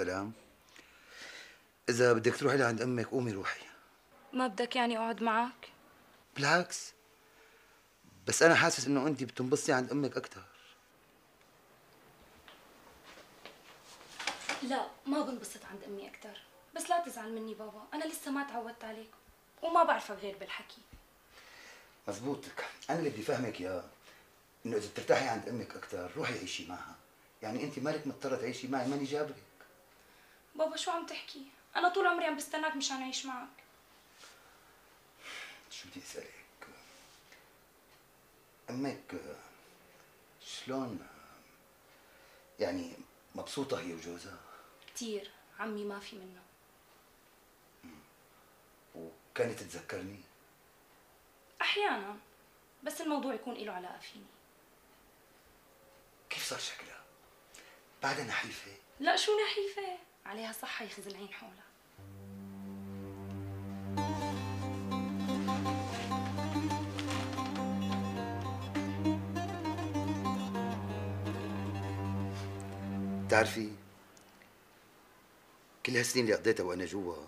السلام. إذا بدك تروحي لعند أمك قومي روحي. ما بدك يعني أقعد معك؟ بالعكس، بس أنا حاسس إنه أنت بتنبسطي عند أمك أكثر. لا، ما بنبسط عند أمي أكثر، بس لا تزعل مني بابا، أنا لسه ما تعودت عليك وما بعرفك غير بالحكي. مزبوط، أنا اللي بدي فهمك يا إنه إذا بترتاحي عند أمك أكثر روحي عيشي معها، يعني أنت مالك مضطرة تعيشي معي، ماني جابرك. بابا شو عم تحكي؟ أنا طول عمري عم بستناك مشان أعيش معك. شو بدي أسألك؟ أمك شلون؟ يعني مبسوطة هي وجوزها؟ كثير، عمي ما في منه. وكانت تتذكرني؟ أحيانا، بس الموضوع يكون له علاقة فيني. كيف صار شكلها؟ بعدها نحيفة؟ لا شو نحيفة؟ عليها صحة يخزي العين حولها. بتعرفي كل هالسنين اللي قضيتها وانا جوا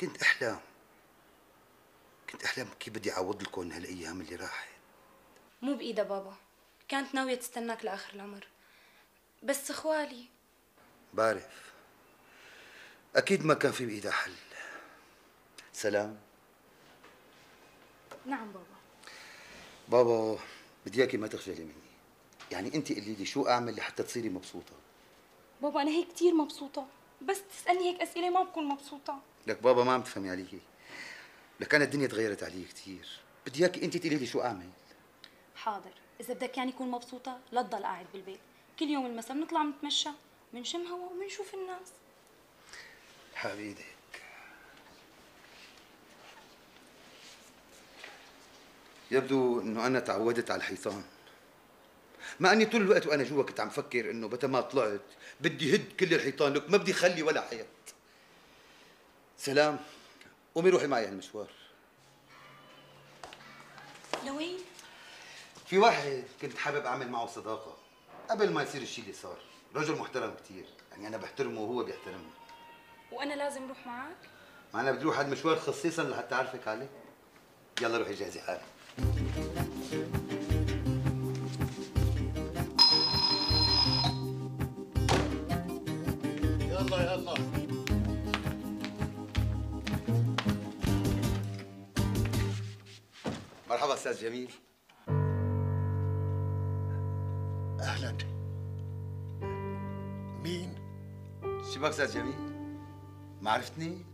كنت احلم كيف بدي اعوض لكم هالايام اللي راحت. مو بايدها بابا، كانت ناويه تستناك لاخر العمر، بس اخوالي. بعرف اكيد ما كان في بايدها حل. سلام. نعم بابا. بابا بدي اياكي ما تخجلي مني، يعني انت قولي لي شو اعمل لحتى تصيري مبسوطه. بابا انا هيك كثير مبسوطه، بس تسالني هيك اسئله ما بكون مبسوطه. لك بابا ما عم تفهمي علي، لك انا الدنيا تغيرت علي كثير، بدي اياكي انت تقولي لي شو اعمل. حاضر، اذا بدك يعني اكون مبسوطه لا تضل قاعد بالبيت، كل يوم المساء بنطلع بنتمشى بنشم هوا وبنشوف الناس. حبيبتك يبدو انه انا تعودت على الحيطان، مع اني طول الوقت وانا جوا كنت عم فكر انه متى ما طلعت بدي هد كل الحيطان، لك ما بدي خلي ولا حيط. سلام، قومي روحي معي هالمشوار. لوين؟ في واحد كنت حابب اعمل معه صداقه قبل ما يصير الشيء اللي صار، رجل محترم كثير، يعني انا بحترمه وهو بيحترمني. وانا لازم اروح معك؟ ما انا بدي اروح هالمشوار خصيصا لحتى اعرفك عليه. يلا روحي جهزي حالك. يلا مرحبا استاذ جميل. اهلا. مين؟ شباك استاذ جميل؟ ما عرفتني؟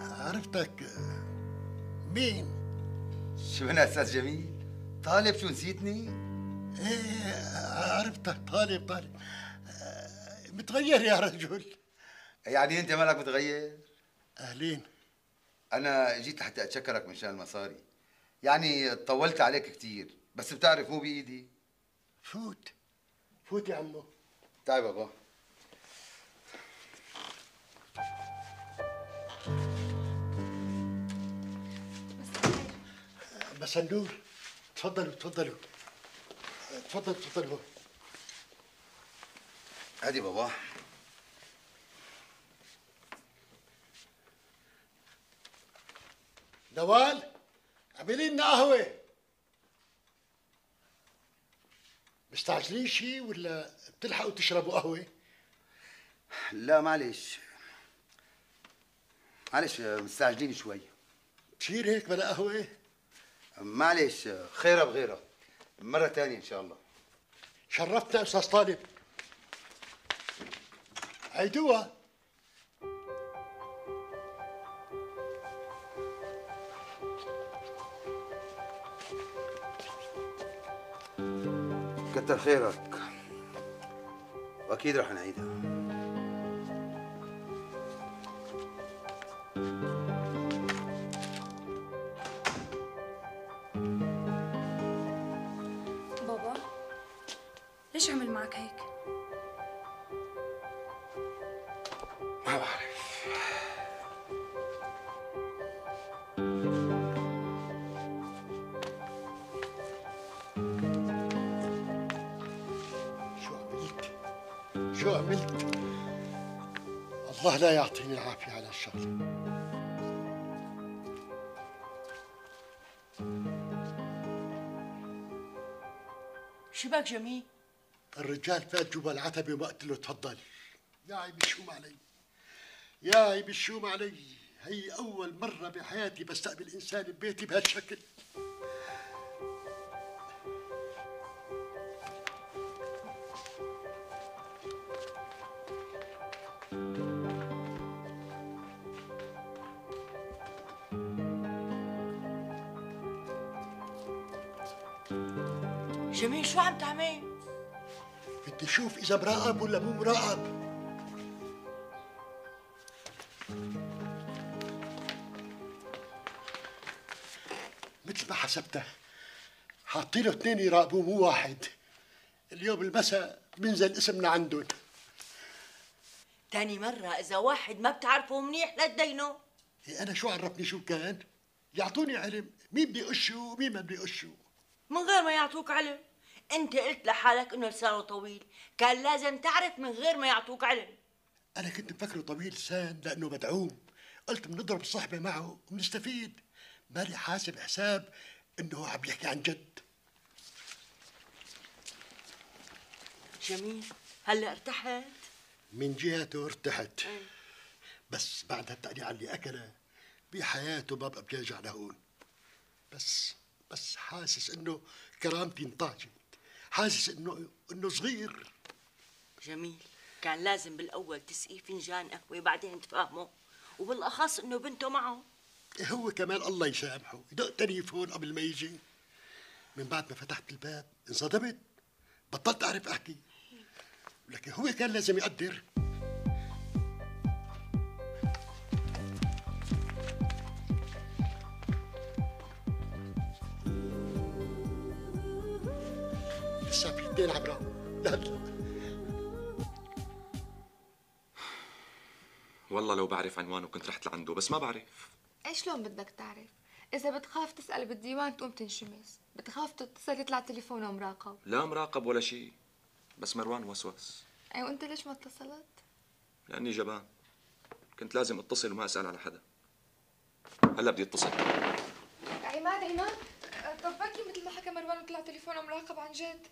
عرفتك. مين؟ شبنا استاذ جميل؟ طالب، شو نسيتني؟ ايه عرفتك، طالب. متغير يا رجل. يعني انت مالك متغير؟ اهلين. انا جيت لحتى اتشكرك من شان المصاري، يعني طولت عليك كثير، بس بتعرف مو بايدي. فوت يا عمو. تعال بابا. بس النور. تفضلوا. هادي بابا. دوال اعملي لنا قهوة. مستعجلين شي ولا بتلحقوا تشربوا قهوة؟ لا معلش مستعجلين شوي. بشير هيك بلا قهوة؟ معلش، خيرها بغيرها، مرة ثانية إن شاء الله. شرفتنا أستاذ طالب. عيدوها. كتر خيرك، واكيد رح نعيدها. بابا ليش عمل معك هيك؟ ما بعرف. شو عملت؟ الله لا يعطيني العافية على الشغل. شباك جميل؟ الرجال فات جوا العتبة وما قلت له تفضل. يا عيب الشوم علي، يا عيب الشوم علي. هي أول مرة بحياتي بستقبل إنسان ببيتي بهالشكل. جميل شو عم تعمل؟ بدي شوف إذا مراقب ولا مو مراقب. مثل ما حسبتها حاطين له اثنين يراقبوه مو واحد. اليوم المساء بنزل اسمنا عندهم. تاني مرة إذا واحد ما بتعرفه منيح لا تدينه. أنا شو عرفني شو كان؟ يعطوني علم مين بدي قشه ومين ما بدي قشه. من غير ما يعطوك علم، أنت قلت لحالك إنه لسانه طويل، كان لازم تعرف من غير ما يعطوك علم. أنا كنت مفكره طويل لسان لأنه مدعوم، قلت بنضرب الصحبة معه وبنستفيد، مالي حاسب حساب إنه عم يحكي عن جد. جميل، هلا ارتحت؟ من جهته ارتحت، بس بعد هالتقليعة اللي أكلها بحياته ما بقى بيرجع لهون. بس حاسس انه كرامتي انطاجت، حاسس انه صغير. جميل، كان لازم بالاول تسقيه فنجان قهوه بعدين تفهمه، وبالاخص انه بنته معه. هو كمان الله يسامحه يدق تليفون قبل ما يجي. من بعد ما فتحت الباب انصدمت، بطلت اعرف احكي، لكن هو كان لازم يقدر. لسه في اثنين عبرة. لا والله لو بعرف عنوانه كنت رحت لعنده، بس ما بعرف. اي شلون بدك تعرف؟ إذا بتخاف تسأل بالديوان تقوم تنشمس، بتخاف تتصل يطلع تليفونه مراقب. لا مراقب ولا شيء، بس مروان وسوس. أي وأنت ليش ما اتصلت؟ لأني جبان، كنت لازم اتصل وما أسأل على حدا. هلا بدي اتصل. عماد عماد، طب بركي مثل ما حكى مروان وطلع تليفونه مراقب عن جد.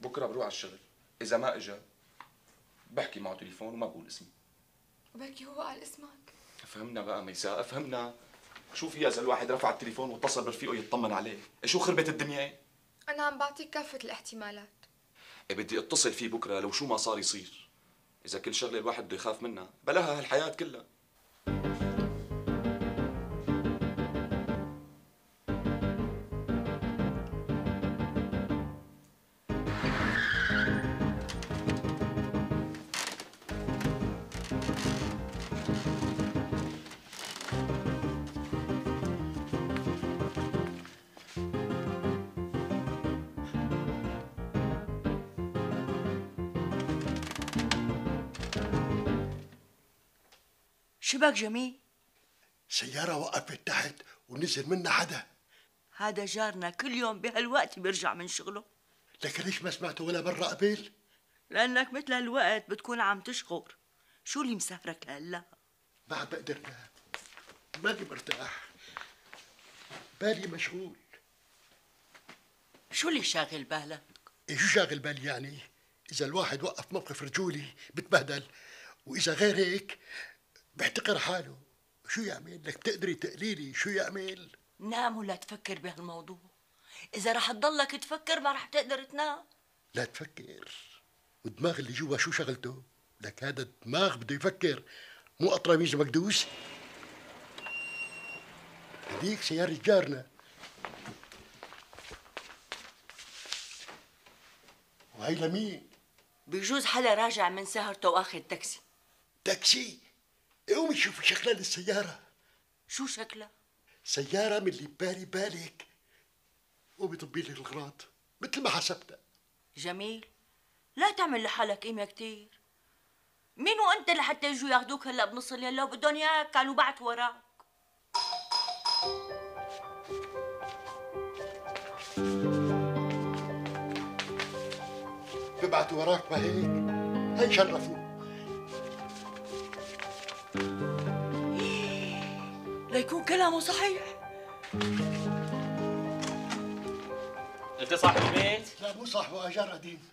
بكره بروح على الشغل، إذا ما إجا بحكي معه تليفون وما بقول اسمي. بركي هو قال اسمك. افهمنا بقى ميساء، افهمنا. شو فيها إذا الواحد رفع التليفون واتصل برفيقه يطمن عليه؟ شو خربت الدنيا؟ أنا عم بعطيك كافة الاحتمالات. بدي اتصل فيه بكره لو شو ما صار يصير. إذا كل شغلة الواحد بده يخاف منها، بلاها هالحياة كلها. شباك جميل؟ سيارة وقفت تحت ونزل منها حدا. هذا جارنا كل يوم بهالوقت بيرجع من شغله. لكن ليش ما سمعته ولا مرة قبل؟ لأنك مثل هالوقت بتكون عم تشغر. شو اللي مسهرك هلا؟ ما عم بقدر نام، ماني مرتاح، بالي مشغول. شو اللي شاغل بالك؟ إيه شو شاغل بالي يعني؟ إذا الواحد وقف موقف رجولي بتبهدل، وإذا غير هيك بيحتقر حاله. شو يعمل؟ لك بتقدري تقليلي شو يعمل؟ نام ولا تفكر بهالموضوع. إذا رح تضلك تفكر ما رح تقدر تنام. لا تفكر، والدماغ اللي جوا شو شغلته؟ لك هذا الدماغ بده يفكر، مو قطرميز مكدوس. هديك سيارة جارنا، وهي لمين؟ بجوز حدا راجع من سهرته وآخذ تاكسي. تاكسي؟ قومي شوفي شكلها للسيارة. شو شكلها؟ سيارة من اللي بالك. قومي طبي لي الغراض مثل ما حسبتها. جميل، لا تعمل لحالك قيمة كتير. مين وأنت لحتى يجوا ياخذوك هلا بنص الليل؟ لو بدهم اياك كانوا بعت وراك. بعت وراك ما هيك؟ هي شرفوك. ليكون كلامه صحيح. انت صاحب البيت؟ لا مو صاحبه، اجار قديم.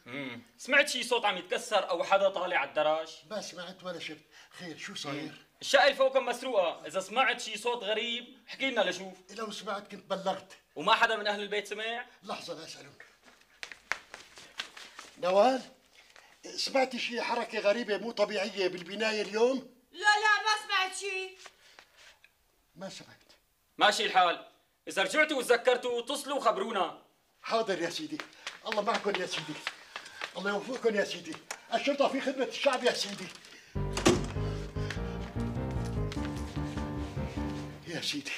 سمعت شي صوت عم يتكسر او حدا طالع على الدرج؟ ما سمعت ولا شفت. خير شو صاير؟ الشقه اللي فوقكم مسروقه، اذا سمعت شي صوت غريب احكي لنا لشوف. لو سمعت كنت بلغت. وما حدا من اهل البيت سمع؟ لحظه لاسالك. نوال، سمعتي شي حركه غريبه مو طبيعيه بالبنايه اليوم؟ لا ما سمعت شي. ما سمعت. ماشي الحال، اذا رجعتوا وتذكرتوا اتصلوا وخبرونا. حاضر يا سيدي، الله معكم يا سيدي، الله يوفقكم يا سيدي، الشرطة في خدمة الشعب يا سيدي. يا سيدي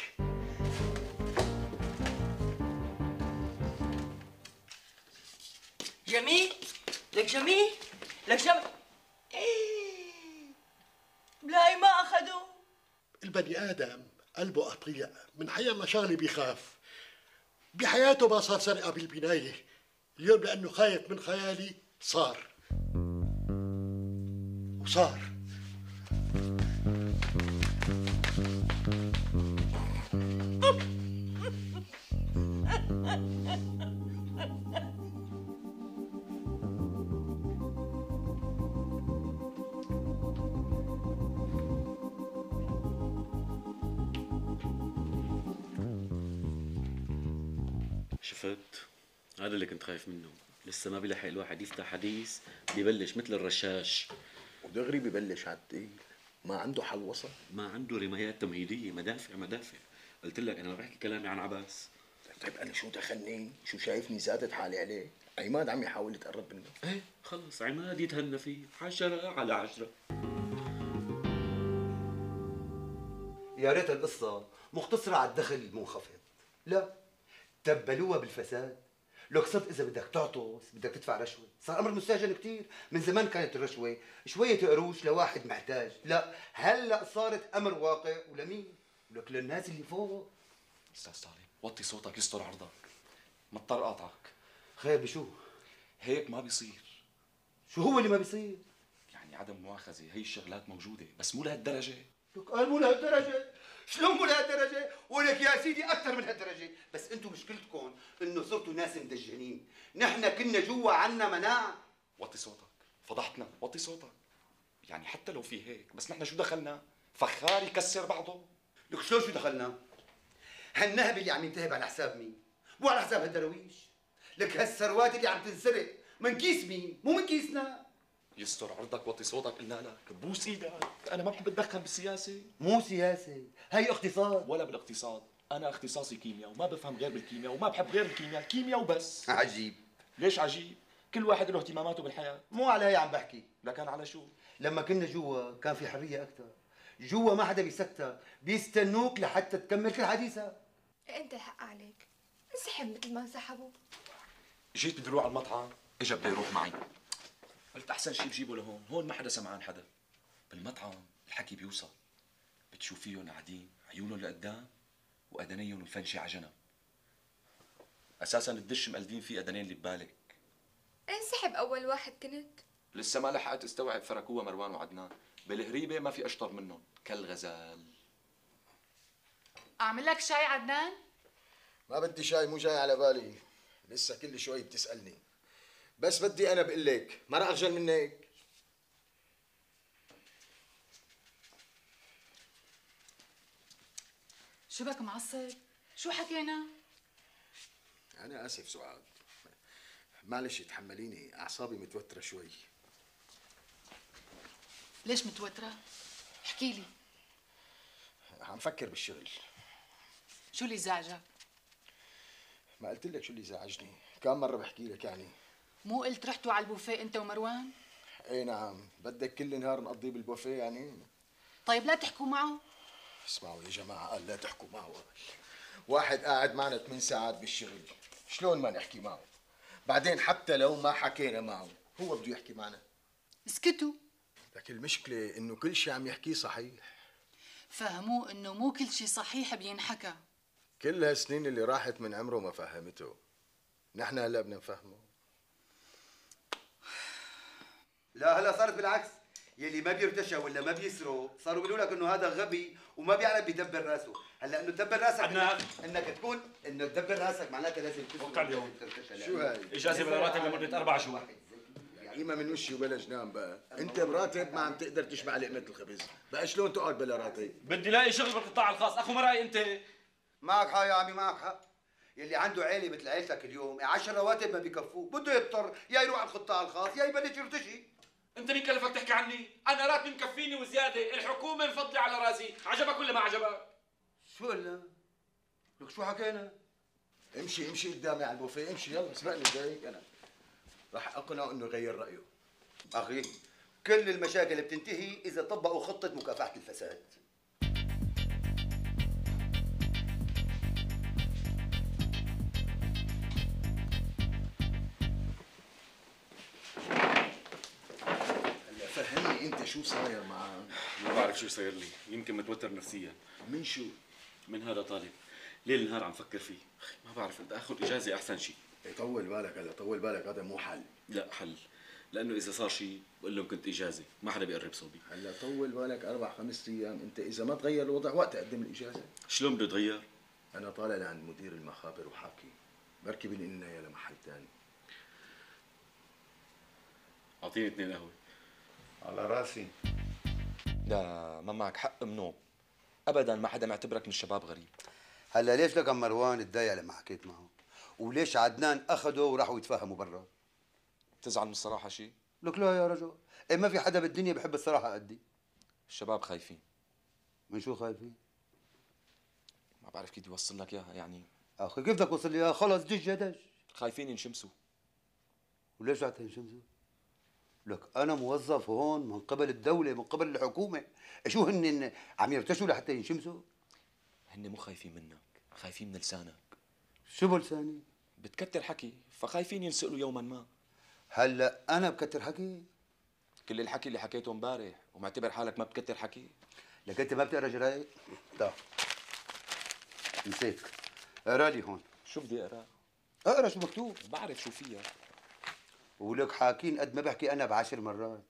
جميل، لك جميل، لك جميل. بلاي ما أخذوا البني آدم قلبه قطيع، من حي الله شغلي بيخاف، بحياته ما صار سرقة بالبناية، اليوم لأنه خايف من خيالي صار وصار. شفت؟ هذا اللي كنت خايف منه، لسه ما بيلحق الواحد يفتح حديث ببلش مثل الرشاش ودغري ببلش على التقيل، ما عنده حل وسط، ما عنده رمايات تمهيدية، مدافع. قلت لك أنا ما بحكي كلامي عن عباس. طيب أنا شو دخلني؟ شو شايفني زادت حالي عليه؟ عماد عم يحاول يتقرب منه. إيه خلص عماد يتهنى فيه 10 على 10. يا ريت القصة مختصرة على الدخل المنخفض، لا تبلوها بالفساد. لو قصد اذا بدك تعطس بدك تدفع رشوه، صار امر مستهجن كثير، من زمان كانت الرشوه شويه قروش لواحد محتاج، لا هلا صارت امر واقع ولمين؟ ولك للناس اللي فوق. استاذ سالم وطي صوتك يستر عرضك، مضطر قاطعك. خير بشو؟ هيك ما بيصير. شو هو اللي ما بيصير؟ يعني عدم مؤاخذه، هي الشغلات موجوده بس مو لهالدرجه. لك قال مو لهالدرجه، شلون مو لهالدرجة؟ ولك يا سيدي أكثر من هالدرجة، بس أنتم مشكلتكم إنه صرتوا ناس مدجنين، نحن كنا جوا عنا مناعة. وطي صوتك، فضحتنا، وطي صوتك. يعني حتى لو في هيك، بس نحن شو دخلنا؟ فخار يكسر بعضه. لك شلون شو دخلنا؟ هالنهب اللي عم ينتهب على حساب مين؟ مو على حساب هالدرويش. لك هالثروات اللي عم تنسرق من كيس مين؟ مو من كيسنا. يستر عرضك وطي صوتك قلنا لك، بوس ايدك. انا ما بحب اتدخل بالسياسه، مو سياسه، هي اقتصاد. ولا بالاقتصاد، انا اختصاصي كيمياء وما بفهم غير بالكيمياء وما بحب غير الكيمياء، كيمياء وبس. عجيب. ليش عجيب؟ كل واحد له اهتماماته بالحياه. مو على هي عم بحكي، لكن على شو؟ لما كنا جوا كان في حريه اكثر، جوا ما حدا بيسكتك، بيستنوك لحتى تكمل كل حديثك. انت الحق عليك، انسحب مثل ما انسحبوا. جيت بدي اروح على المطعم، اجا بده يروح معي، قلت احسن شيء بجيبه لهون، هون ما حدا سمعان حدا. بالمطعم الحكي بيوصل، بتشوفيهم قاعدين عيونهم لقدام واذنيهم مفنشه على جنب، اساسا الدش مقلدين فيه اذنين اللي ببالك. انسحب اول واحد كنت، لسه ما لحقت استوعب فركوها مروان وعدنان، بالهريبه ما في اشطر منهم كالغزال. اعمل لك شاي عدنان؟ ما بدي شاي، مو جاي على بالي، لسه كل شوي بتسالني. بس بدي انا بقول لك، ما انا ارجل منك. شو بك معصب؟ شو حكينا؟ انا اسف سعاد، معلش تحمليني، اعصابي متوتره شوي. ليش متوتره؟ احكي لي. عم فكر بالشغل. شو اللي زعجك؟ ما قلت لك شو اللي زعجني، كم مره بحكي لك. يعني مو قلت رحتوا على البوفيه انت ومروان؟ اي نعم. بدك كل نهار نقضيه بالبوفيه يعني؟ طيب لا تحكوا معه؟ اسمعوا يا جماعه، قال لا تحكوا معه، واحد قاعد معنا 8 ساعات بالشغل، شلون ما نحكي معه؟ بعدين حتى لو ما حكينا معه، هو بده يحكي معنا. اسكتوا. لكن المشكله انه كل شيء عم يحكيه صحيح. فهموه انه مو كل شيء صحيح بينحكى. كل هالسنين اللي راحت من عمره ما فهمته، نحن هلا بدنا نفهمه. لا هلا صارت بالعكس، يلي ما بيرتشى ولا ما بيسروا صاروا بيقولوا لك انه هذا غبي وما بيعرف يدبر راسه. هلا انه تدبر راسك انك تكون انه تدبر راسك معناتها لازم ترتشى. شو هاي؟ اجازه بلا راتب لمده 4 شهور. قيمة من وشي وبلاش نام بقى، انت براتب ما عم تقدر تشبع لقمة الخبز، بقى شلون تقعد بلا راتب؟ بدي لاقي شغل بالقطاع الخاص، اخو مرأي انت. معك حق يا عمي معك حق، يلي عنده عيلة مثل عيلتك اليوم 10 رواتب ما بكفوه، بده يضطر يا يروح على القطاع الخاص يا يبلش يرتشي. انت مين كلفك تحكي عني؟ انا راتبي مكفيني وزيادة، الحكومة مفضلة على راسي، عجبك ولا ما عجبك؟ شو قلنا؟ لك شو حكينا؟ امشي امشي قدامي على البوفيه، امشي يلا اسبقني جايك انا. راح اقنعه انه يغير رايه. اخي كل المشاكل بتنتهي اذا طبقوا خطه مكافحه الفساد. هلا فهمني انت شو صاير معك؟ ما بعرف شو صاير لي، يمكن متوتر نفسيا. من شو؟ من هذا طالب، ليل نهار عم فكر فيه، اخي ما بعرف بدي اخذ اجازه احسن شيء. طول بالك هلا، طول بالك، هذا مو حل. لا حل، لأنه إذا صار شيء بقول لهم كنت إجازة، ما حدا بيقرب صوبي. هلا طول بالك 4 5 أيام، أنت إذا ما تغير الوضع وقت أقدم الإجازة. شلون بده يتغير؟ أنا طالع لعند مدير المخابر وحاكي، بركي بنقلنا يا لمحل ثاني. أعطيني 2 قهوة. على راسي. لا ما معك حق منو، أبداً ما حدا معتبرك من الشباب غريب. هلا ليش لك مروان اتضايق لما حكيت معه؟ وليش عدنان اخذه وراحوا يتفاهموا برا؟ بتزعل من الصراحه شيء؟ لك لا يا رجل، ايه ما في حدا بالدنيا بحب الصراحه قدي. الشباب خايفين. من شو خايفين؟ ما بعرف كيف بدي اوصل لك اياها يعني. اخي كيف بدك توصل لي اياها؟ خلص دج يا دج. خايفين ينشمسوا. وليش رح ينشمسوا؟ لك انا موظف هون من قبل الدوله من قبل الحكومه، شو هن عم يرتشوا لحتى ينشمسوا؟ هن مو خايفين منك، خايفين من لسانك. شو بلساني؟ بتكتر حكي فخايفين ينسألوا يوما ما. هلا انا بكتر حكي؟ كل الحكي اللي حكيته امبارح ومعتبر حالك ما بتكتر حكي؟ لك انت ما بتقرا جرايد؟ لا نسيت، اقرا لي هون. شو بدي اقرا؟ اقرا شو مكتوب، بعرف شو فيها. ولك حاكين قد ما بحكي انا ب10 مرات،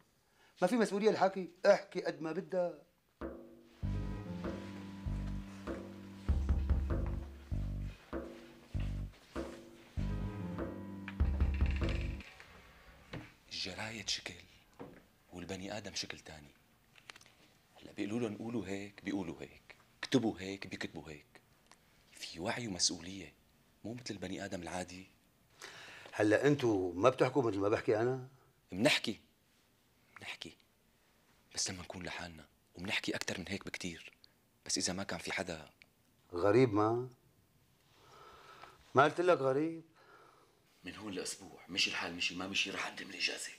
ما في مسؤوليه الحكي، احكي قد ما بدك. الجرايد شكل والبني ادم شكل تاني. هلا بيقولوا لهم قولوا هيك بيقولوا هيك، اكتبوا هيك بيكتبوا هيك. في وعي ومسؤوليه، مو مثل البني ادم العادي. هلا انتوا ما بتحكوا مثل ما بحكي انا؟ بنحكي بس لما نكون لحالنا، وبنحكي اكثر من هيك بكثير، بس اذا ما كان في حدا غريب. ما قلت لك غريب؟ من هون لاسبوع مشي الحال، مشي ما مشي رح اقدم الاجازه.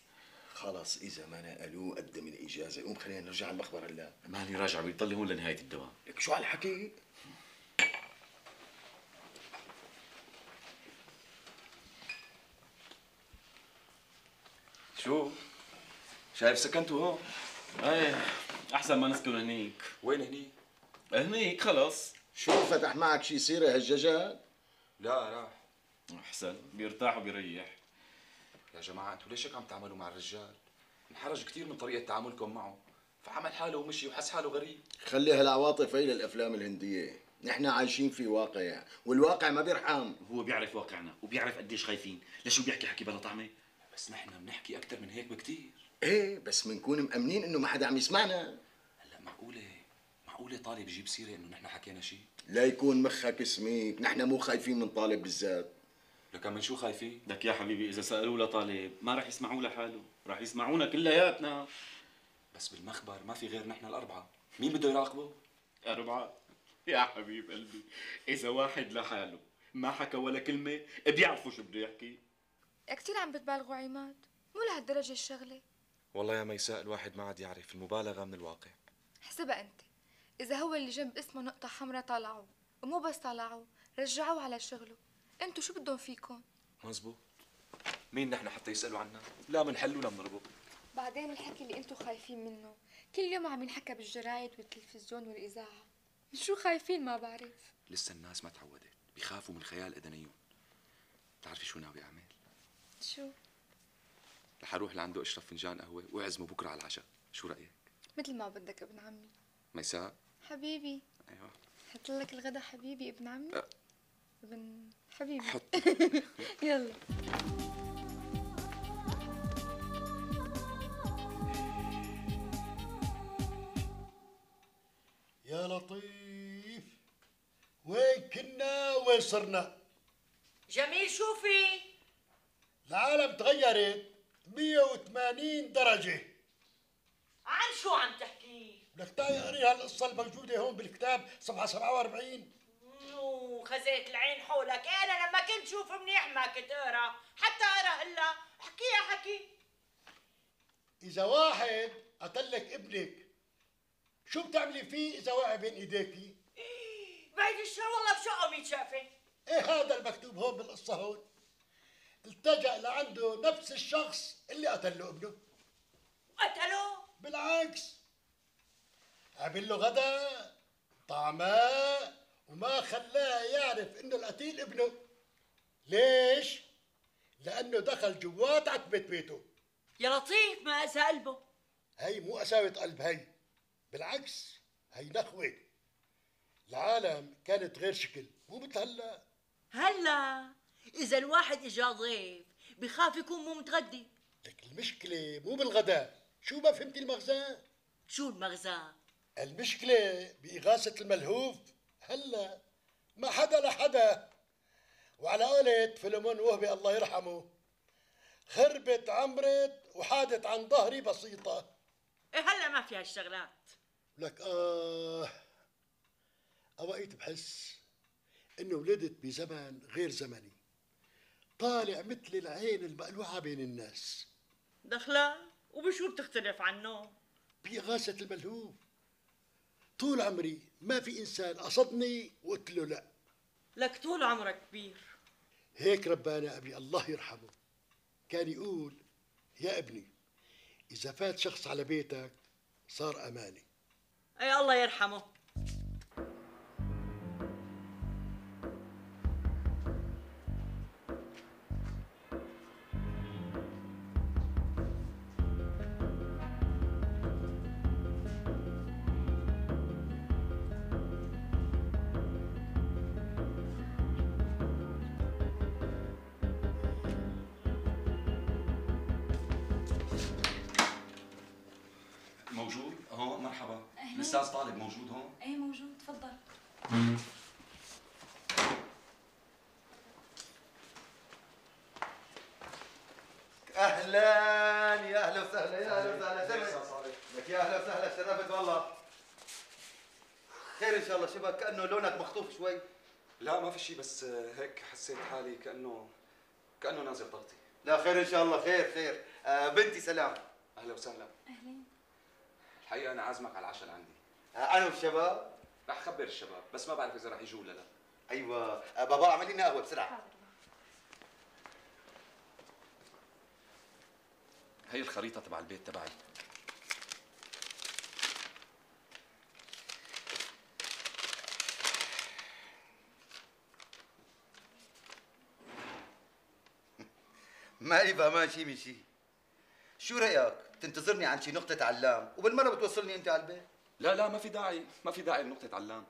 خلص اذا ما نقلوه قدم الاجازه، قوم خلينا نرجع على المخبر. هلا مالي راجع، بيضل هون لنهايه الدوام. لك شو هالحكي؟ شو؟ شايف سكنتوا هون؟ ايه احسن ما نسكن هنيك. وين هنيك؟ هنيك خلص. شو فتح معك شي سيره هالدجاج؟ لا راح. احسن بيرتاح وبيريح. يا جماعه انتوا ليش هيك عم تعملوا مع الرجال؟ انحرج كثير من طريقه تعاملكم معه، فعمل حاله ومشي وحس حاله غريب. خلي هالعواطف هي للافلام الهنديه، نحن عايشين في واقع والواقع ما بيرحم. هو بيعرف واقعنا وبيعرف قديش خايفين، ليش بيحكي حكي بلا طعمه؟ بس نحن بنحكي اكثر من هيك بكثير. ايه بس بنكون مامنين انه ما حدا عم يسمعنا. هلا معقوله طالب يجيب سيره انه نحن حكينا شيء؟ لا يكون مخك سميك، نحن مو خايفين من طالب بالذات. لك من شو خايفين؟ لك يا حبيبي إذا سألوا لطالب ما رح يسمعوا لحاله، رح يسمعونا كلياتنا. بس بالمخبر ما في غير نحن ال4، مين بده يراقبه؟ 4 يا حبيب قلبي، إذا واحد لحاله ما حكى ولا كلمة بيعرفوا شو بده يحكي. كثير عم بتبالغوا عماد، مو لهالدرجة الشغلة. والله يا ميساء الواحد ما عاد يعرف، المبالغة من الواقع. حسبها أنت، إذا هو اللي جنب اسمه نقطة حمراء طلعوه، ومو بس طلعوه، رجعوه على شغله. انتو شو بدهم فيكم؟ مزبوط، مين نحن حتى يسألوا عنا؟ لا منحل ولا منربط. بعدين الحكي اللي انتو خايفين منه كل يوم عم ينحكى بالجرايد والتلفزيون والإذاعة، من شو خايفين ما بعرف. لسه الناس ما تعودت، بيخافوا من خيال أدنيون. بتعرفي شو ناوي أعمل؟ شو؟ رح اروح لعنده اشرب فنجان قهوه واعزمه بكره على العشاء، شو رايك؟ مثل ما بدك ابن عمي. ميساء حبيبي. ايوه حط لك الغدا حبيبي ابن عمي. ابن حبيبي حط. يلا يا لطيف، وين كنا وين صرنا؟ جميل شو في؟ العالم تغيرت 180 درجة. عن شو عم تحكي؟ لك تعي اقري هالقصة الموجودة هون بالكتاب صفحة 47. خزيت العين حولك، أنا لما كنت شوف منيح ما كنت أقرا، حتى أقرا هلا، احكيها حكي. إذا واحد قتلك ابنك شو بتعملي فيه إذا وقع بين إيديكي؟ بعد الشر والله بشقه بيتشافي. إيه هذا المكتوب هون بالقصة هون. التجأ لعنده نفس الشخص اللي قتل له ابنه. قتله؟ بالعكس، عمل له غدا طعماه وما خلاه يعرف إنه القتيل ابنه. ليش؟ لأنه دخل جوات عتبة بيته. يا لطيف ما قسى قلبه. هي مو قساوة قلب هي، بالعكس هي نخوة. العالم كانت غير شكل، مو مثل هلا. هلا إذا الواحد إجا ضيف بخاف يكون مو متغدي. لك المشكلة مو بالغداء، شو ما فهمتي المغزى؟ شو المغزى؟ المشكلة بإغاثة الملهوف. هلا ما حدا لحدا، وعلى قولة فيلمون وهبي الله يرحمه، خربت عمرت وحادت عن ظهري بسيطة. إيه هلا ما في هالشغلات. لك اوقات بحس انه ولدت بزمن غير زمني، طالع مثل العين المقلوعه بين الناس. دخلها وبشو بتختلف عنه؟ بإغاثة الملهوف. طول عمري ما في انسان قصدني وقلت له لا. لك طول عمرك كبير. هيك ربانا ابي الله يرحمه، كان يقول يا ابني إذا فات شخص على بيتك صار أمانة. أي الله يرحمه. الأستاذ طارق موجود هون؟ إيه موجود، تفضل. أهلاً، يا أهلا وسهلا، يا أهلا وسهلا، شرفت. لك يا أهلا وسهلا، شرفت والله. خير إن شاء الله، شبك كأنه لونك مخطوف شوي. لا ما في شيء، بس هيك حسيت حالي كأنه نازل طرتي. لا خير إن شاء الله، خير خير. بنتي سلام. أهلا وسهلا. أهلين. الحقيقة أنا عازمك على العشاء عندي. أنا والشباب؟ رح خبر الشباب، بس ما بعرف إذا رح يجوا ولا لا. أيوة، بابا اعمل لنا قهوة بسرعة. حاضر. هي الخريطة تبع البيت تبعي. ما لي بأمان شي من شي. شو رأيك؟ تنتظرني عن شي نقطة علام وبالمرة بتوصلني أنت على البيت؟ لا ما في داعي، ما في داعي لنقطة علام،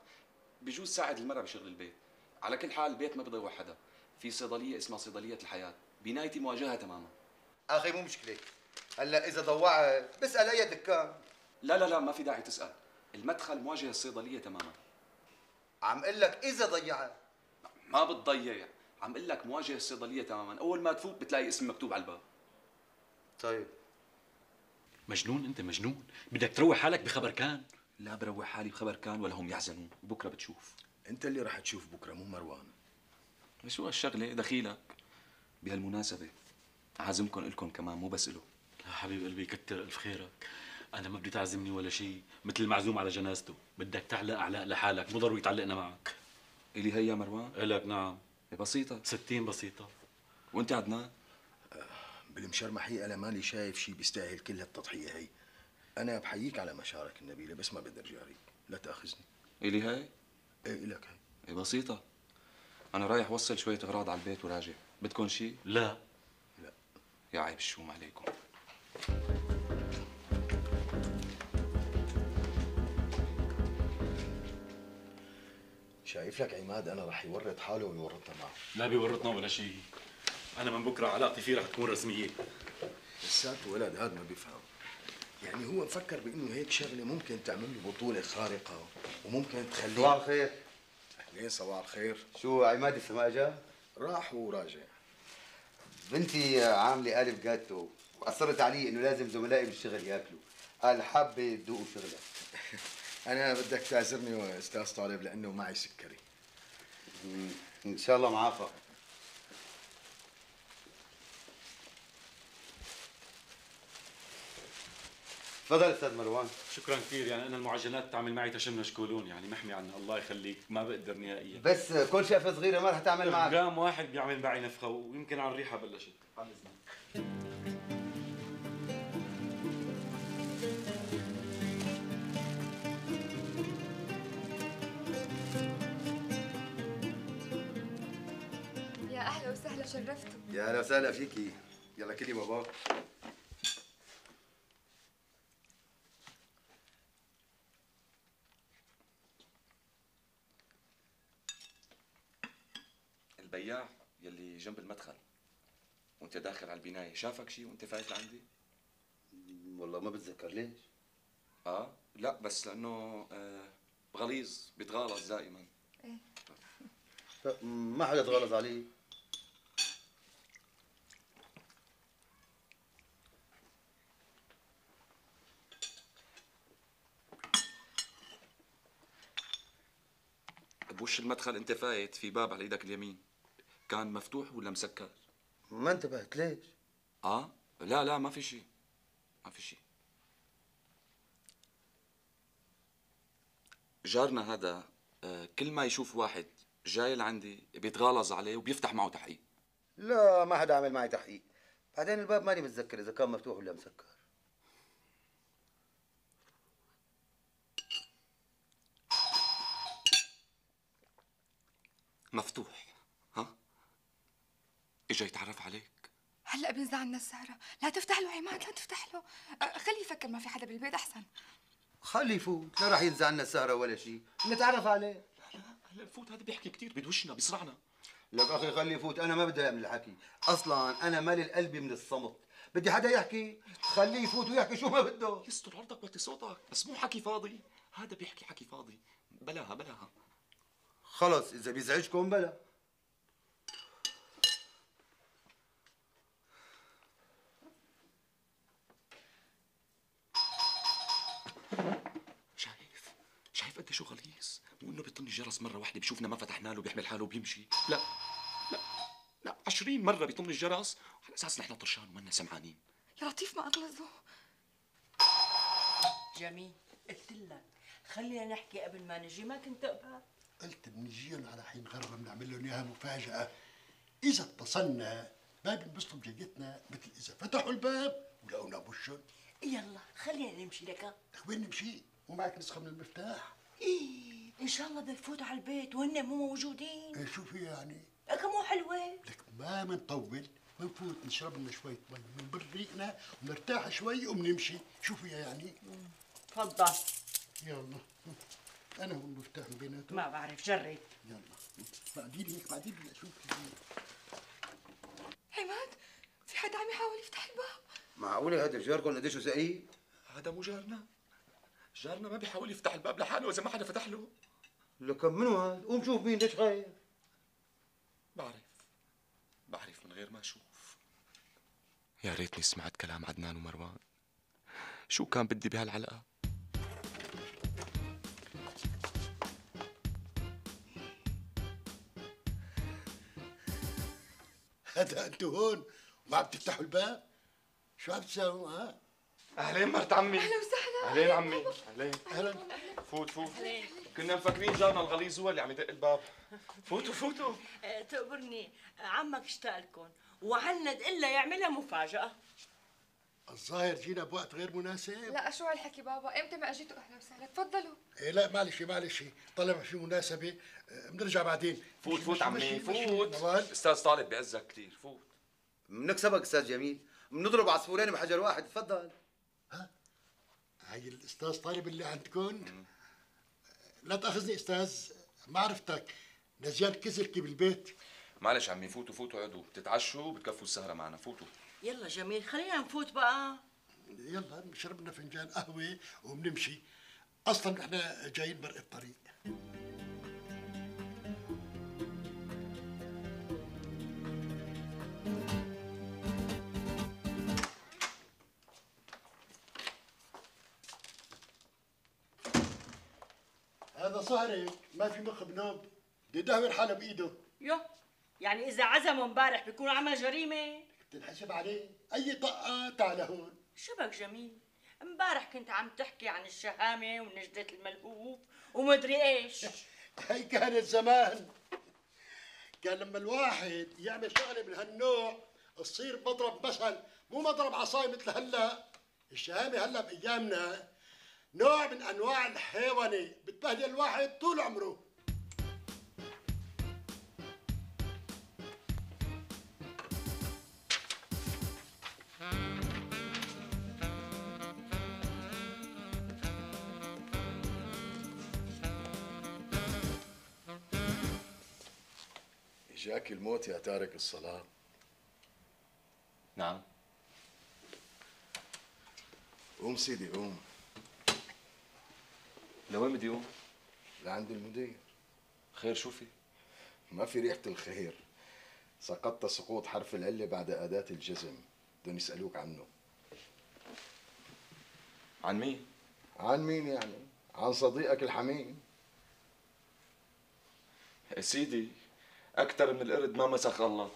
بجوز ساعد المرة بشغل البيت. على كل حال البيت ما بضيع حدا، في صيدلية اسمها صيدلية الحياة، بنايتي مواجهة تماما. أخي مو مشكلة، هلا إذا ضوعت بسأل أي دكان. لا ما في داعي تسأل، المدخل مواجهة الصيدلية تماما. عم أقول لك إذا ضيعت. ما بتضيع، عم أقول لك مواجهة الصيدلية تماما، أول ما تفوت بتلاقي اسم مكتوب على الباب. طيب مجنون انت، مجنون، بدك تروح حالك بخبر كان. لا بروح حالي بخبر كان ولا هم يحزنون، بكره بتشوف. انت اللي رح تشوف بكره مو مروان. شو هالشغله دخيلك؟ بهالمناسبه عازمكم الكم كمان مو بس له. لا حبيب قلبي كتر الف خيرك، انا ما بدي تعزمني ولا شيء، مثل المعزوم على جنازته، بدك تعلق اعلاق لحالك، مو ضروري تعلقنا معك. الي هي يا مروان؟ الك نعم، بسيطه 60 بسيطه. وانت عدنان؟ بالمشرمحية أنا مالي شايف شيء بيستاهل كل هالتضحية هي. أنا بحييك على مشارك النبيلة، بس ما بقدر جاريك، لا تأخذني. إلي هاي؟ إيه إلك هاي. إيه بسيطة، أنا رايح وصل شوية أغراض على البيت وراجع، بدكم شيء؟ لا يا عيب الشوم عليكم. شايف لك عماد انا رح يورط حاله ويورطنا معه. لا بيورطنا ولا شيء. انا من بكره علاقتي فيه رح تكون رسميه. لساته ولد هذا ما بيفهم. يعني هو مفكر بانه هيك شغله ممكن تعمل له بطوله خارقه وممكن تخليه. صباح الخير. اهلين صباح الخير. شو عماد لسه ما اجى؟ راح وراجع. بنتي عامله قالب جاتو واصرت علي انه لازم زملائي بالشغل ياكلوا. قال حابه يذوقوا شغلك. أنا بدك تعذرني أستاذ طالب لأنه معي سكري. إن شاء الله معافى. تفضل أستاذ مروان. شكراً كثير، يعني أنا المعجنات تعمل معي تشنج كولون، يعني محمي عنها الله يخليك، ما بقدر نهائياً. بس كل شقفة صغيرة ما رح تعمل معك. قام واحد بيعمل معي نفخة ويمكن عن ريحة بلشت. عن إذنك. أهلا شرفتوا. يا أهلا وسهلا فيكي، يلا كلي بابا. البياع يلي جنب المدخل وأنت داخل على البناية شافك شيء وأنت فايت لعندي؟ والله ما بتذكر ليش. لا بس لأنه غليظ، بيتغالظ دائما. إيه ما حدا تغلظ عليه. بوش المدخل انت فايت في باب على ايدك اليمين، كان مفتوح ولا مسكر؟ ما انتبهت ليش؟ لا لا ما في شيء، ما في شيء. جارنا هذا كل ما يشوف واحد جاي لعندي بيتغالظ عليه وبيفتح معه تحقيق. لا ما حدا عمل معي تحقيق، بعدين الباب ماني متذكر اذا كان مفتوح ولا مسكر. مفتوح. ها؟ اجا يتعرف عليك. هلا بينزع عنا السهرة، لا تفتح له عماد، لا تفتح له، خليه يفكر ما في حدا بالبيت أحسن. خليه يفوت، لا راح ينزع عنا السهرة ولا شيء، نتعرف عليه. لا هلا بفوت، هذا بيحكي كثير، بدوشنا، بيصرعنا. لك أخي خليه يفوت، أنا ما بدي أعمل الحكي، أصلاً أنا مالي قلبي من الصمت، بدي حدا يحكي، خليه يفوت ويحكي شو ما بده. يستر عرضك وطي صوتك، بس مو حكي فاضي، هذا بيحكي حكي فاضي، بلاها بلاها. خلص إذا بيزعجكم بلا. شايف قد شو غليظ، وإنه بيطن الجرس مرة واحدة بشوفنا ما فتحنا له بيحمل حاله وبيمشي، لا لا لا 20 مرة بيطن الجرس على أساس نحن طرشان ومنا سمعانين. يا لطيف ما أغلظه. جميل قلت لك خلينا نحكي قبل ما نجي، ما كنت أقبل. قلت بنجيهم على حين غرب نعمل لهم اياها مفاجأة، إذا اتصلنا ما بينبسطوا بجيتنا مثل إذا فتحوا الباب ولقونا بوشهم. يلا خلينا نمشي لك. وين نمشي؟ ومعك نسخة من المفتاح؟ إيه إن شاء الله بدك تفوت على البيت وهن مو موجودين. إيه شو في يعني؟ لك مو حلوة؟ لك ما منطول، منفوت نشرب لنا شوية مي ونبر ريقنا ونرتاح شوي وبنمشي، شو فيها يعني؟ تفضل. يلا. أنا هو المفتاح بيناتهم؟ ما بعرف جرب. يلا بعديلي هيك بعديلي لأشوف. عماد في حدا عم يحاول يفتح الباب. معقولة هذا جاركم قديش سئيل؟ هذا مو جارنا، جارنا ما بيحاول يفتح الباب لحاله إذا ما حدا فتح له. لك منو هذا؟ قوم شوف مين، ليش خايف؟ بعرف من غير ما أشوف. يا ريتني سمعت كلام عدنان ومروان، شو كان بدي بهالعلقة؟ هذا انتوا هون وما عم تفتحوا الباب؟ شو عم تساووا ها؟ اهلين مرت عمي. اهلا وسهلا. اهلين عمي. اهلين. اهلا. فوت فوت. أهلين. كنا مفكرين جارنا الغليظ هو اللي عم يدق الباب. فوتوا فوتوا. تقبرني عمك اشتاق لكم وعنا الا يعملها مفاجأة. الظاهر جينا بوقت غير مناسب. لا شو هالحكي بابا، امتى ما اجيتوا اهلا وسهلا، تفضلوا. ايه لا معلش معلش، طلع في مناسبة، بنرجع بعدين. فوت فوت عمي فوت. استاذ طالب بعزك كثير، فوت. منك سبق استاذ جميل، بنضرب عصفورين بحجر واحد. تفضل. ها هاي الاستاذ طالب اللي عندكم؟ لا تاخذني استاذ، ما عرفتك، نزيان كزركي بالبيت. معلش عمي، فوتوا فوتوا اقعدوا، بتتعشوا بتكفوا السهره معنا، فوتوا. يلا جميل، خلينا نفوت بقى. يلا نشرب لنا فنجان قهوه وبنمشي، اصلا نحن جايين برق الطريق. هذا صهرك ما في مخ بنوب، بده يدهور حاله بايده. يو يعني اذا عزمه امبارح بيكون عمل جريمه؟ بتنحسب عليه اي طقه. تعال هون. شبك جميل، امبارح كنت عم تحكي عن الشهامه ونجده الملهوف ومدري ايش. هي كانت زمان، كان لما الواحد يعمل شغله من هالنوع تصير مضرب مثل، مو مضرب عصاي مثل هلا. الشهامه هلا بايامنا نوع من انواع الحيوانه، بتبهدل الواحد طول عمره. اجاك الموت يا طارق الصباغ؟ نعم. قوم سيدي قوم. لوين بدي اقوم؟ لعند المدير. خير شو في؟ ما في ريحة الخير. سقطت سقوط حرف العلة بعد أداة الجزم، بدهم يسألوك عنه. عن مين؟ عن مين يعني؟ عن صديقك الحميم. سيدي أكثر من القرد ما مسخ الله.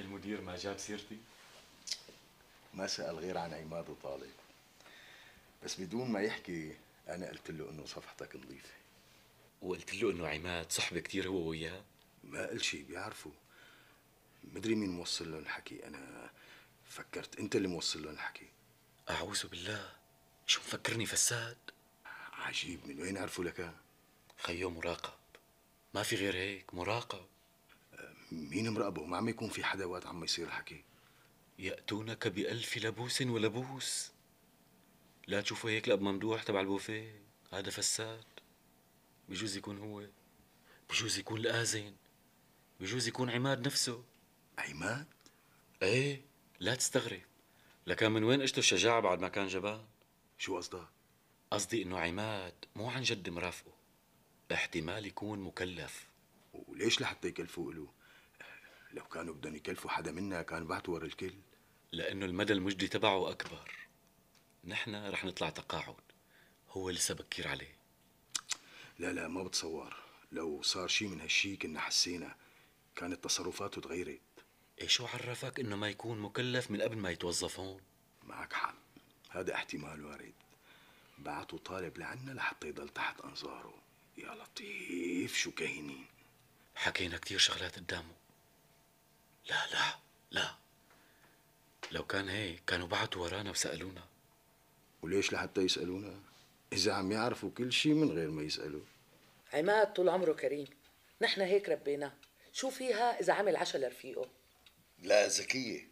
المدير ما جاب سيرتي؟ ما سأل غير عن عماد وطالب، بس بدون ما يحكي أنا قلت له إنه صفحتك نظيفة. وقلت له إنه عماد صحبة كتير هو وياه؟ ما قال شيء، بيعرفوا. مدري مين موصل لهم الحكي، أنا فكرت أنت اللي موصل لهم الحكي. أعوذ بالله، شو مفكرني فساد؟ عجيب، من وين عرفوا لك؟ خيو مراقب، ما في غير هيك، مراقب. مين مراقبه؟ ما عم يكون في حدا وقت عم يصير الحكي. يأتونك بألف لبوس ولبوس. لا تشوفه هيك لأب ممدوح تبع البوفيه، هذا فساد. بجوز يكون هو، بجوز يكون الآذن، بجوز يكون عماد نفسه. عماد؟ ايه، لا تستغرب، لكان من وين اجته الشجاعة بعد ما كان جبان؟ شو قصدك؟ قصدي انه عماد مو عن جد مرافقه، احتمال يكون مكلف. وليش لحتى يكلفوا له؟ لو كانوا بدهم يكلفوا حدا منا كان بعتوا ورا الكل. لانه المدى المجدي تبعه اكبر، نحن رح نطلع تقاعد، هو لسه بكير عليه. لا لا ما بتصور، لو صار شيء من هالشيء كنا حسينا، كانت تصرفاته تغيرت. ايه شو عرفك انه ما يكون مكلف من قبل ما يتوظف هون؟ معك حق، هذا احتمال وارد، بعتوا طالب لعنا لحتى يضل تحت انظاره. يا لطيف شو كاينين، حكينا كثير شغلات قدامه. لا لا لا، لو كان هيك كانوا بعتوا ورانا وسألونا. وليش لحتى يسألونا؟ إذا عم يعرفوا كل شيء من غير ما يسألوا. عماد طول عمره كريم، نحن هيك ربيناه، شو فيها إذا عمل عشا لرفيقه؟ لا ذكية،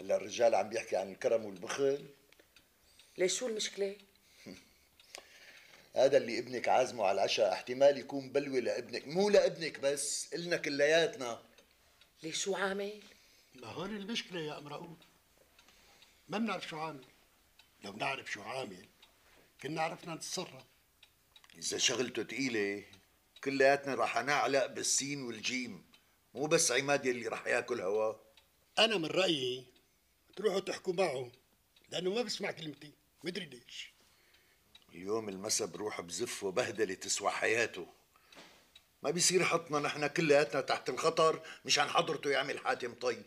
هلا الرجال عم بيحكي عن الكرم والبخل. ليش شو المشكلة؟ هذا اللي ابنك عازمه على العشاء احتمال يكون بلوي لابنك، مو لابنك بس، إلنا كلياتنا. ليش شو عامل؟ ما هون المشكلة يا أم رؤوف، ما بنعرف شو عامل. لو بنعرف شو عامل كنا عرفنا نتصرف. إذا شغلته تقيلة كلياتنا رح نعلق بالسين والجيم، مو بس عماد اللي رح ياكل هواه. أنا من رأيي تروحوا تحكوا معه، لأنه ما بسمع كلمتي، مدري ليش. اليوم المسا بروح بزف وبهدلة تسوى حياته، ما بيصير حطنا نحن كلياتنا تحت الخطر مشان حضرته يعمل حاتم. طيب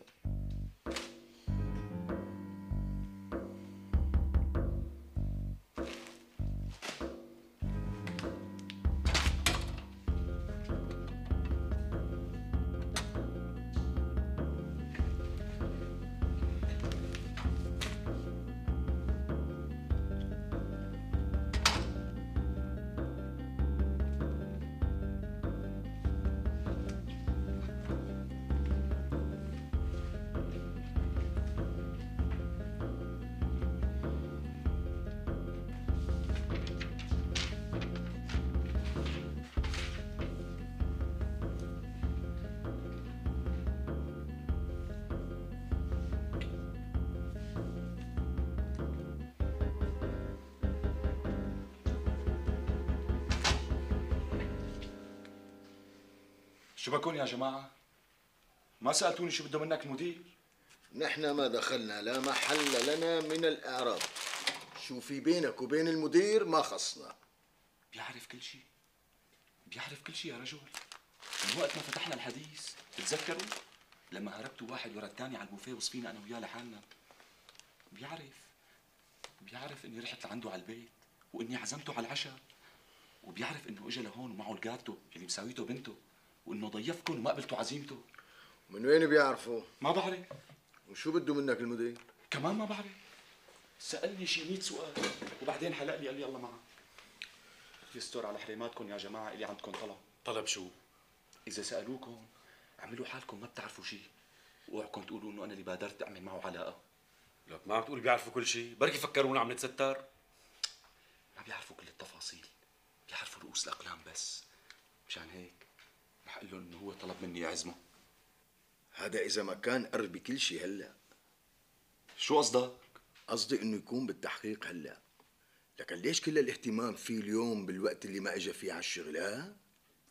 شو بكون يا جماعة؟ ما سألتوني شو بده منك المدير؟ نحن ما دخلنا، لا محل لنا من الإعراب. شو في بينك وبين المدير ما خصنا. بيعرف كل شيء، بيعرف كل شيء يا رجل. من وقت ما فتحنا الحديث تتذكروا لما هربتوا واحد ورا الثاني على البوفيه وصفينا أنا وياه لحالنا. بيعرف إني رحت لعنده على البيت وإني عزمته على العشاء، وبيعرف إنه إجا لهون ومعه الجاتو اللي مساويته بنته، وإنه ضيفكم وما قبلتوا عزيمته. من وين بيعرفوا؟ ما بعرف. وشو بده منك المدير؟ كمان ما بعرف. سألني شي 100 سؤال وبعدين حلق لي قال لي يلا معك. يستر على حريماتكم يا جماعة، إلي عندكم طلب. طلب شو؟ إذا سألوكم اعملوا حالكم ما بتعرفوا شي، واوعكم تقولوا إنه أنا اللي بادرت أعمل معه علاقة. لك ما عم تقول بيعرفوا كل شي، بركي فكرونا عم نتستر. ما بيعرفوا كل التفاصيل، بيعرفوا رؤوس الأقلام بس. مشان هيك رح أقول لهم إنه هو طلب مني أعزمه. هذا إذا ما كان قرب كل شي هلا. شو قصدك؟ قصدي إنه يكون بالتحقيق هلا. لكن ليش كل الاهتمام فيه اليوم بالوقت اللي ما اجى فيه على الشغل؟ ها؟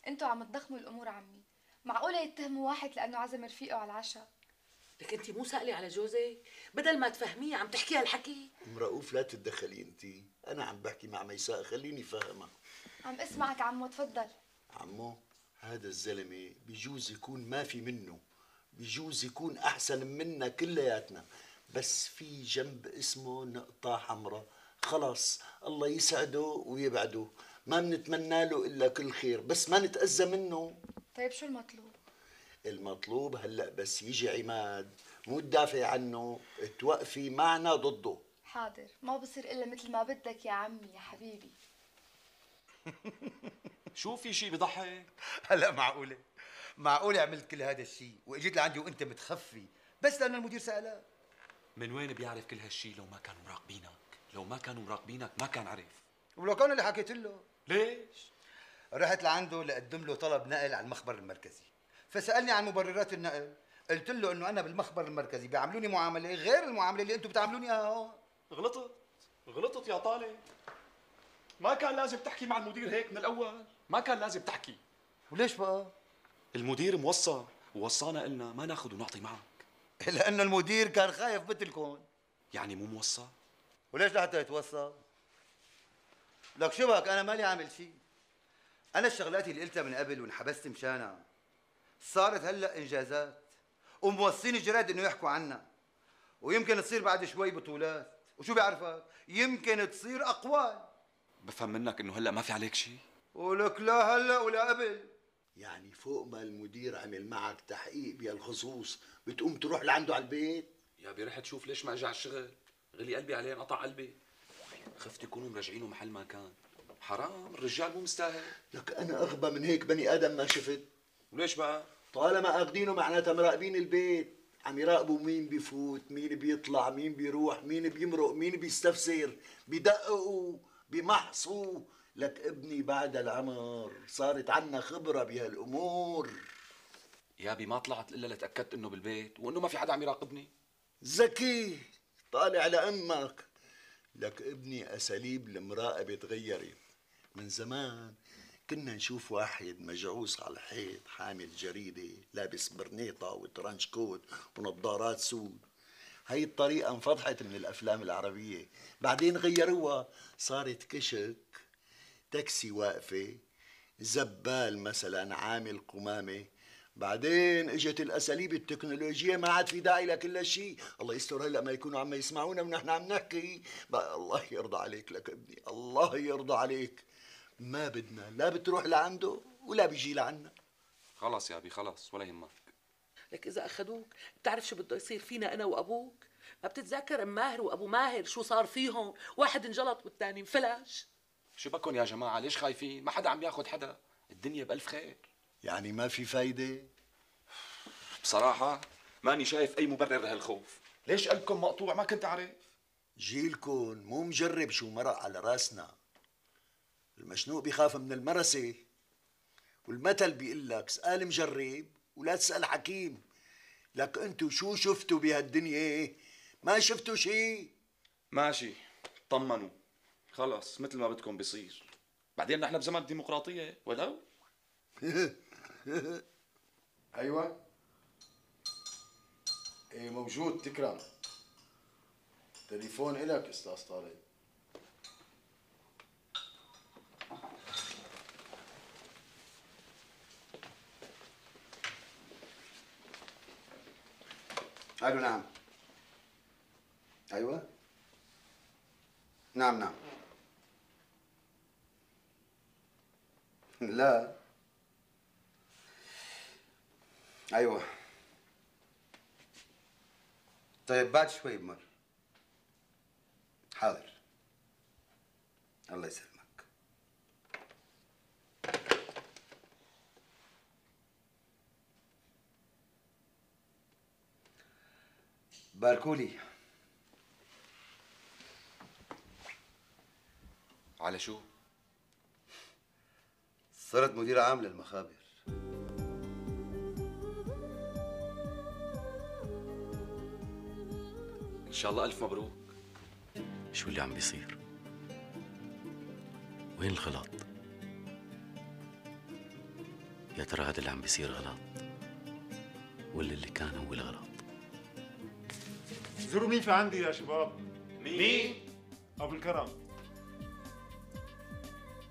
انتوا عم تضخموا الامور عمي، معقولة يتهموا واحد لأنه عزم رفيقه على العشاء؟ لك انت مو سألي على جوزك؟ بدل ما تفهميه عم تحكي هالحكي؟ ام رؤوف لا تتدخلي انت، أنا عم بحكي مع ميساء خليني فاهمها. عم اسمعك عمو تفضل. عمو هذا الزلمة بجوز يكون ما في منه، بجوز يكون أحسن منا كلياتنا، بس في جنب اسمه نقطة حمراء، خلاص الله يسعده ويبعده، ما بنتمنى له الا كل خير، بس ما نتأذى منه. طيب شو المطلوب؟ المطلوب هلا بس يجي عماد، مو تدافعي عنه، توقفي معنا ضده. حاضر، ما بصير الا مثل ما بدك يا عمي يا حبيبي. شو في شيء بضحك؟ هلا معقولة؟ معقولة عملت كل هذا الشيء واجيت لعندي وانت متخفي بس لأن المدير سألك؟ من وين بيعرف كل هالشيء لو ما كانوا مراقبينك؟ لو ما كانوا مراقبينك ما كان عرف. ولو كانوا اللي حكيت له. ليش؟ رحت لعنده لأقدم له طلب نقل على المخبر المركزي، فسألني عن مبررات النقل، قلت له إنه أنا بالمخبر المركزي بيعاملوني معاملة غير المعاملة اللي أنتم بتعاملوني إياها هون. غلطت يا طالب. ما كان لازم تحكي مع المدير هيك من الأول، ما كان لازم تحكي. وليش بقى؟ المدير موصى ووصانا قلنا ما ناخذ ونعطي معك. لأنه المدير كان خايف مثلكم. يعني مو موصى؟ وليش لحتى يتوصى؟ لك شو بك انا مالي عامل شيء. انا الشغلات اللي قلتها من قبل وانحبست مشانها صارت هلا انجازات، وموصين الجراد انه يحكوا عنا، ويمكن تصير بعد شوي بطولات، وشو بيعرفك؟ يمكن تصير اقوال. بفهم منك انه هلا ما في عليك شيء؟ ولك لا هلا ولا قبل. يعني فوق ما المدير عمل معك تحقيق بهالخصوص بتقوم تروح لعنده على البيت؟ يا بريحة شوف ليش ما اجى على الشغل؟ غلي قلبي عليه انقطع قلبي، خفت يكونوا مراجعينه محل ما كان. حرام الرجال مو مستاهل. لك انا اغبى من هيك بني ادم ما شفت. وليش بقى؟ طالما اخذينه معناتها مراقبين البيت، عم يراقبوا مين بيفوت مين بيطلع مين بيروح مين بيمرق مين بيستفسر، بدققوا بمحصوا. لك ابني بعد العمر صارت عنا خبرة بهالامور. يابي ما طلعت الا لتاكدت انه بالبيت وانه ما في حدا عم يراقبني. ذكي طالع لأمك. لك ابني أساليب المراقبة تغيرت، من زمان كنا نشوف واحد مجعوس على الحيط حامل جريدة لابس برنيطة وترانش كوت ونظارات سود. هاي الطريقة انفضحت من الأفلام العربية، بعدين غيروها صارت كشك، تاكسي واقفة، زبال مثلا عامل قمامة. بعدين اجت الاساليب التكنولوجيه ما عاد في داعي لكل شيء. الله يستر هلا ما يكونوا عم يسمعونا ونحن عم نحكي. الله يرضى عليك لك ابني، الله يرضى عليك، ما بدنا لا بتروح لعنده ولا بيجي لعنا. خلاص يا ابي خلاص ولا يهمك. لك اذا اخذوك بتعرف شو بده يصير فينا انا وابوك؟ ما بتتذكر ام ماهر وابو ماهر شو صار فيهم؟ واحد انجلط والثاني انفلش. شو بكم يا جماعه؟ ليش خايفين؟ ما حدا عم ياخذ حدا، الدنيا بألف خير. يعني ما في فايدة؟ بصراحة ماني شايف أي مبرر لهالخوف. ليش قلبكم مقطوع ما كنت عارف؟ جيلكن مو مجرب شو مرق على راسنا. المشنوق بيخاف من المرسة، والمثل بيقول لك اسأل مجرب ولا تسأل حكيم. لك أنتوا شو شفتوا بهالدنيا؟ ما شفتوا شيء. ماشي طمنوا خلاص مثل ما بدكم بيصير. بعدين نحن بزمن الديمقراطية ولو ايوه ايه موجود. تكرم تليفون الك استاذ طارق. الو نعم. ايوه نعم. لا ايوه طيب بعد شوي بمر. حاضر الله يسلمك. باركولي على شو؟ صرت مدير عام للمخابر. ان شاء الله الف مبروك. شو اللي عم بيصير؟ وين الغلط؟ يا ترى هذا اللي عم بيصير غلط ولا اللي كان هو الغلط؟ زوروا مين في عندي يا شباب؟ مين؟ ابو الكرم.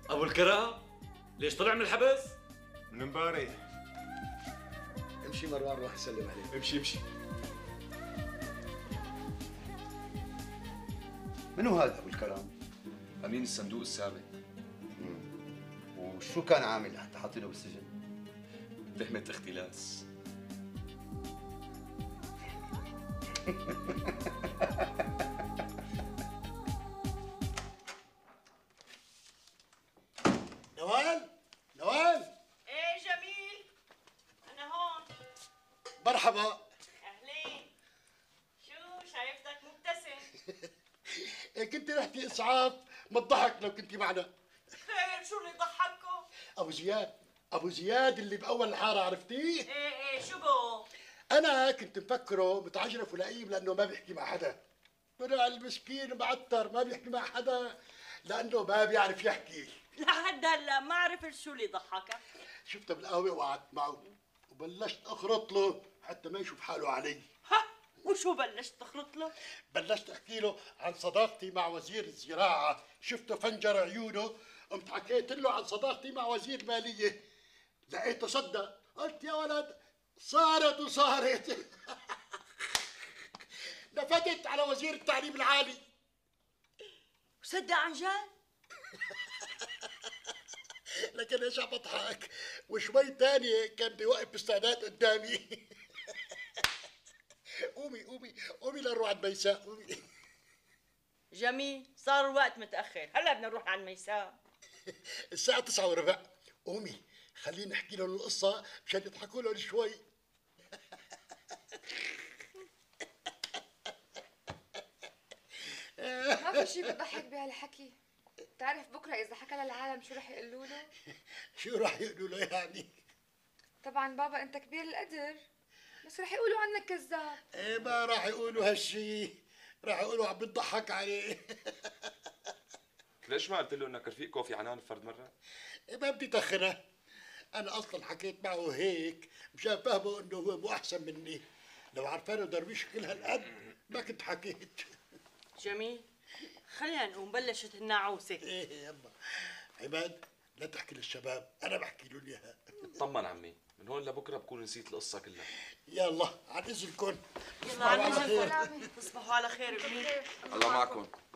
ابو الكرم؟ ليش طلع من الحبس؟ من امبارح. امشي مروان روح سلم عليه. امشي امشي. منو هذا ابو الكرم؟ امين الصندوق السابق. وشو كان عامل حتى حاطينه بالسجن؟ تهمة اختلاس. زياد اللي باول الحاره عرفتيه؟ ايه شو بو؟ انا كنت مفكره متعجرف ولئيم لانه ما بيحكي مع حدا. طلع المسكين معتر ما بيحكي مع حدا لانه ما بيعرف يحكي. لحد هلا ما عرفت شو اللي ضحكك. شفته بالقهوه وقعدت معه وبلشت اخرط له حتى ما يشوف حاله علي. ها وشو بلشت تخرط له؟ بلشت احكي له عن صداقتي مع وزير الزراعه، شفته فنجر عيونه، قمت حكيت له عن صداقتي مع وزير الماليه. لقيته صدق، قلت يا ولد صارت وصارت. نفدت على وزير التعليم العالي. وصدق عن جد؟ لكن ايش عم بضحك؟ وشوي ثانية كان بيوقف بستانات قدامي. قومي قومي قومي لنروح عند ميساء قومي. جميل صار الوقت متأخر، هلا بدنا نروح عند ميساء. الساعة 9:15 قومي. خلينا نحكي لهم القصة مشان يضحكوا لهم شوي. ما في شيء بضحك بهالحكي، بتعرف بكره إذا حكى للعالم شو رح يقولوا له؟ شو رح يقولوا له يعني؟ طبعا بابا أنت كبير القدر، بس رح يقولوا عنك كذاب. إيه ما رح يقولوا هالشيء، رح يقولوا عم بتضحك عليه. ليش ما قلت له إنك رفيق كوفي عنان الفرد مرة؟ إيه ما بدي تخنه. أنا أصلاً حكيت معه هيك مشان فهمه إنه هو مو أحسن مني، لو عرفانه درويش كل هالقد ما كنت حكيت. جميل، خلينا نقوم بلشت الناعوسة. إيه يما، عماد لا تحكي للشباب، أنا بحكي لهم إياها. طمن عمي، من هون لبكرة بكون نسيت القصة كلها. يلا عن إذنكم. يلا عن إذنكم، تصبحوا على خير. الله معكم.